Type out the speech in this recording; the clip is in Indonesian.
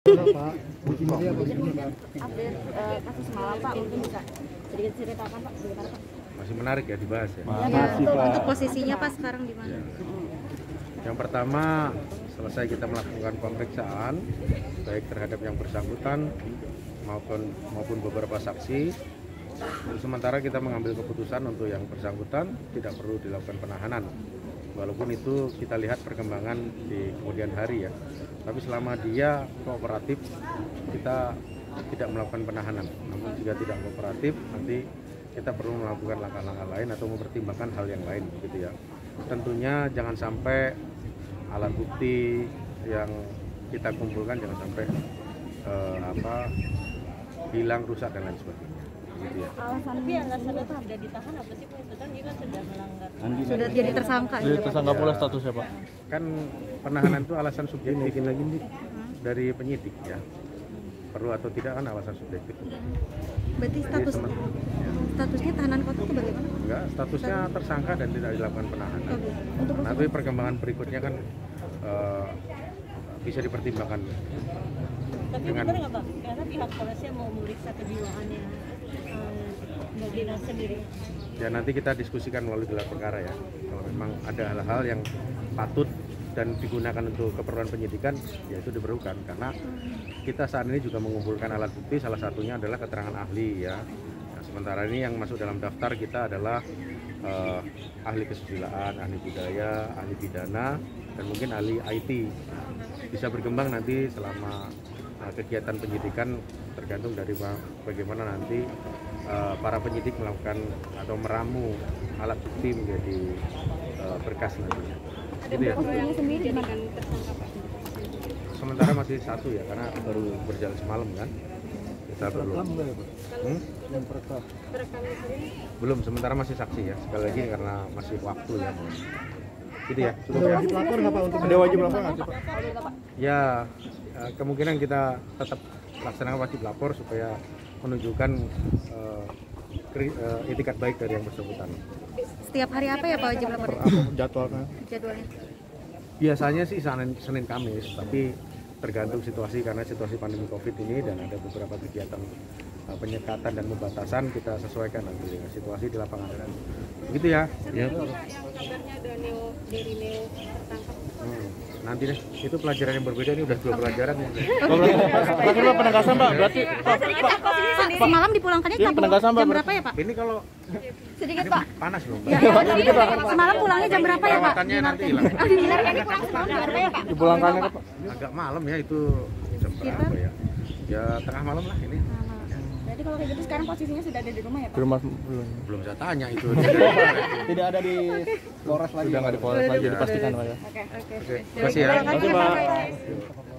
Update kasus malam Pak, mungkin bisa sedikit ceritakan Pak, bagaimana Pak? Masih menarik ya dibahas ya. Masih, Pak. Untuk posisinya Pak sekarang di mana? Ya. Yang pertama, selesai kita melakukan pemeriksaan baik terhadap yang bersangkutan maupun beberapa saksi. Untuk sementara kita mengambil keputusan untuk yang bersangkutan tidak perlu dilakukan penahanan. Walaupun itu kita lihat perkembangan di kemudian hari ya, tapi selama dia kooperatif kita tidak melakukan penahanan. Namun jika tidak kooperatif nanti kita perlu melakukan langkah-langkah lain atau mempertimbangkan hal yang lain gitu ya. Tentunya jangan sampai alat bukti yang kita kumpulkan jangan sampai hilang, rusak dan lain sebagainya. Tapi alasan itu sudah ditahan apa sih Pak? Dia kan sudah melanggar. Sudah jadi tersangka. Jadi tersangka pula statusnya Pak. Kan penahanan itu alasan subjektif lagi nih dari penyidik ya. Perlu atau tidak kan alasan subjektif. Berarti statusnya tahanan kota itu bagaimana? Enggak, statusnya tersangka dan tidak dilakukan penahanan. Tapi perkembangan berikutnya kan bisa dipertimbangkan. Tapi benar nggak Pak? Karena pihak polisian mau memeriksa kejiwaannya Mbak sendiri. Ya nanti kita diskusikan melalui gelar perkara ya. Kalau memang ada hal-hal yang patut dan digunakan untuk keperluan penyidikan, ya itu diperlukan. Karena kita saat ini juga mengumpulkan alat bukti, salah satunya adalah keterangan ahli ya. Nah, sementara ini yang masuk dalam daftar kita adalah ahli kesusilaan, ahli budaya, ahli pidana, dan mungkin ahli IT. Bisa berkembang nanti selama kegiatan penyidikan tergantung dari bagaimana nanti para penyidik melakukan atau meramu alat bukti menjadi berkas nantinya. Gitu ya. Sementara masih satu ya karena baru berjalan semalam kan. Kita belum. Belum, sementara masih saksi ya. Sekali lagi karena masih waktu ya. Gitu ya. Cukup ya. Ada wajib lapor nggak Pak? Ya, kemungkinan kita tetap laksanakan wajib lapor supaya menunjukkan etikat baik dari yang bersangkutan. Setiap hari apa ya Pak wajib lapor? Jadwalnya? Biasanya sih Senin Kamis, tapi tergantung situasi karena situasi pandemi Covid ini dan ada beberapa kegiatan penyekatan dan pembatasan kita sesuaikan nanti dengan situasi di lapangan. Begitu ya? Ya. Dari Neo tertangkap. Nanti deh, itu pelajaran yang berbeda ini udah dua pelajaran ya. Tapi Pak penegasan Pak, berarti semalam dipulangkannya jam berapa ya Pak? Ini kalau sedikit Pak. Panas loh. Ya, semalam pulangnya jam berapa ya Pak? Perawatannya nanti hilang. Ini pulang semalam jam berapa ya Pak? Dipulangkannya Pak. Agak malam ya itu jam berapa ya? Ya tengah malam lah ini. Jadi kalau kayak gitu sekarang posisinya sudah ada di rumah ya Pak? Belum saya tanya itu. Tidak ada di Polres lagi. Sudah nggak di Polres lagi, dipastikan Pak ya. Oke. Terima kasih ya.